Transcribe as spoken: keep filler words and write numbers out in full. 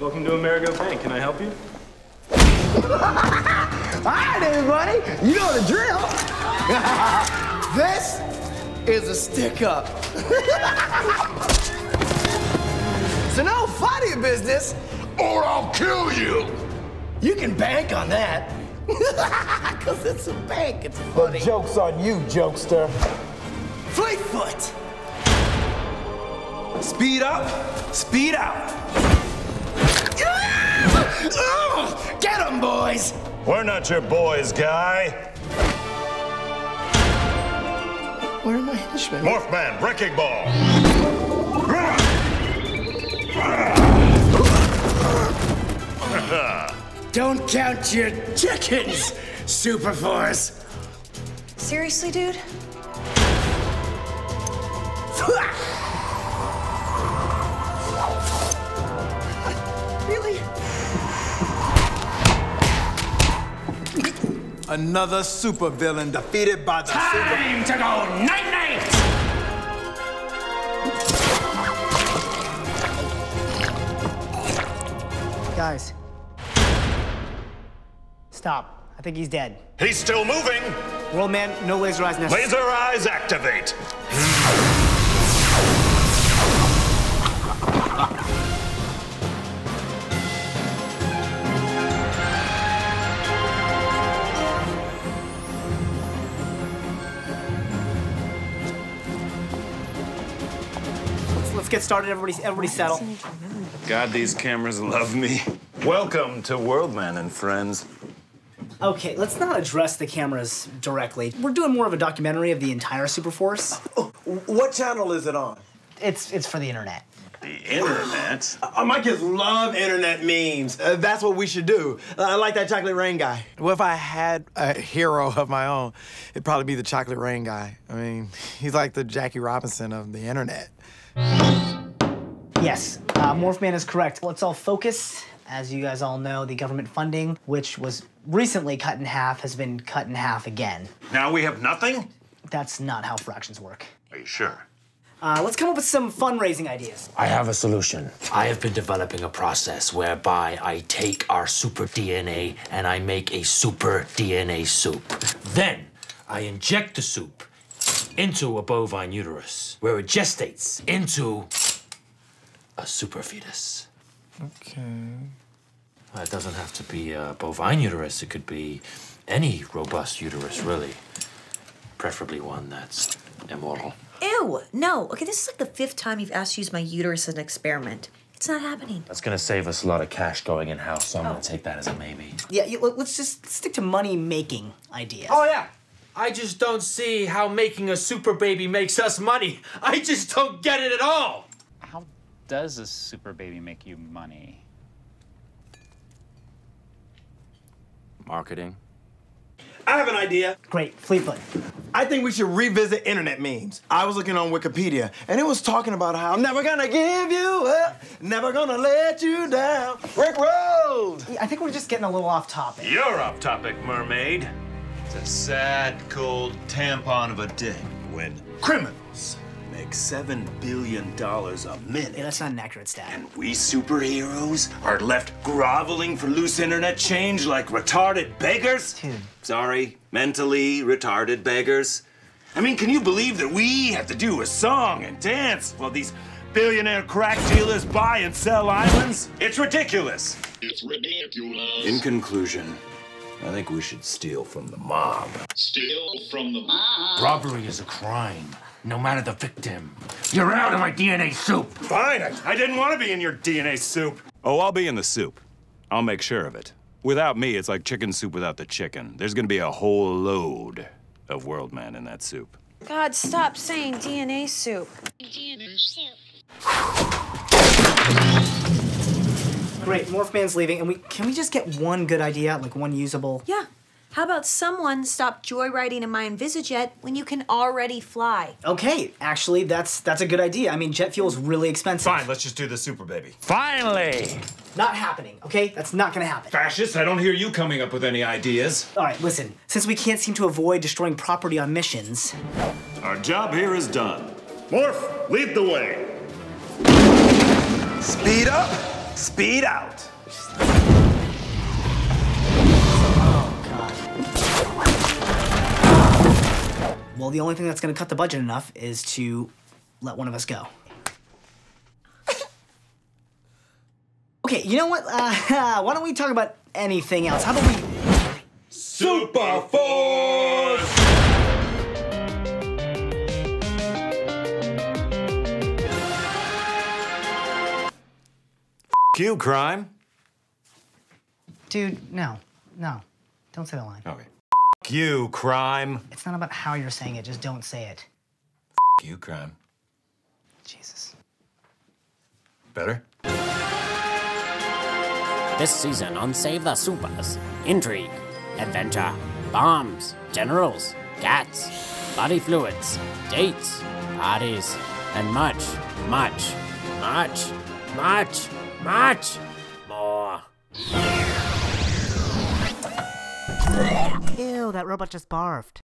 Welcome to Amerigo Bank. Can I help you? All right, everybody. You know the drill. This is a stick-up. So no funny business, or I'll kill you. You can bank on that. Because it's a bank, it's funny. The joke's on you, Jokester. Fleetfoot! Speed up, speed out. Get them, boys! We're not your boys, guy. Where are my henchmen? Morphman, wrecking ball. Don't count your chickens, Super Force. Seriously, dude? Really? Another supervillain defeated by the Time super- Time to go night-night! Guys. Stop. I think he's dead. He's still moving! World Man, no laser eyes necessary. Laser eyes activate! Let's get started. Everybody's everybody settle. God, these cameras love me. Welcome to World Man and Friends. Okay, let's not address the cameras directly. We're doing more of a documentary of the entire Super Force. Oh, what channel is it on? It's it's for the internet. The internet? Uh, my kids love internet memes. Uh, that's what we should do. Uh, I like that Chocolate Rain guy. Well, if I had a hero of my own, it'd probably be the Chocolate Rain guy. I mean, he's like the Jackie Robinson of the internet. Yes, uh, Morphman is correct. Let's all focus. As you guys all know, the government funding, which was recently cut in half, has been cut in half again. Now we have nothing? That's not how fractions work. Are you sure? Uh, let's come up with some fundraising ideas. I have a solution. I have been developing a process whereby I take our super D N A and I make a super D N A soup. Then I inject the soup into a bovine uterus, where it gestates into a super fetus. Okay. Well, it doesn't have to be a bovine uterus. It could be any robust uterus, really. Preferably one that's immortal. Ew, no. Okay, this is like the fifth time you've asked to use my uterus as an experiment. It's not happening. That's gonna save us a lot of cash going in-house, so I'm oh. gonna take that as a maybe. Yeah, let's just stick to money-making ideas. Oh, yeah. I just don't see how making a super baby makes us money. I just don't get it at all. How does a super baby make you money? Marketing. I have an idea. Great, Fleetfoot. I think we should revisit internet memes. I was looking on Wikipedia, and it was talking about how I'm never gonna give you up, never gonna let you down. Rick Road! I think we're just getting a little off topic. You're off topic, mermaid. It's a sad, cold tampon of a day when criminals make seven billion dollars a minute. Yeah, that's not an accurate stat. And we superheroes are left groveling for loose internet change like retarded beggars. Dude. Sorry, mentally retarded beggars. I mean, can you believe that we have to do a song and dance while these billionaire crack dealers buy and sell islands? It's ridiculous. It's ridiculous. In conclusion, I think we should steal from the mob. Steal from the mob? Robbery is a crime, no matter the victim. You're out of my D N A soup! Fine, I, I didn't want to be in your D N A soup. Oh, I'll be in the soup. I'll make sure of it. Without me, it's like chicken soup without the chicken. There's gonna be a whole load of World Man in that soup. God, stop saying D N A soup. D N A soup. Great, Morphman's leaving, and we can we just get one good idea, like one usable? Yeah. How about someone stop joyriding in my Invisi-Jet when you can already fly? Okay, actually, that's that's a good idea. I mean, jet fuel is really expensive. Fine, let's just do the Super Baby. Finally! Not happening, okay? That's not gonna happen. Fascists, I don't hear you coming up with any ideas. All right, listen. Since we can't seem to avoid destroying property on missions... Our job here is done. Morph, lead the way. Speed up! Speed out. Oh, God. Well, the only thing that's going to cut the budget enough is to let one of us go. Okay, you know what? Uh, why don't we talk about anything else? How about we... Super Force! F you, crime. Dude, no. No. Don't say that line. Okay. F you, crime. It's not about how you're saying it. Just don't say it. F you, crime. Jesus. Better? This season on Save the Supers, intrigue, adventure, bombs, generals, cats, body fluids, dates, parties, and much, much, much, much, much more. Ew, that robot just barfed.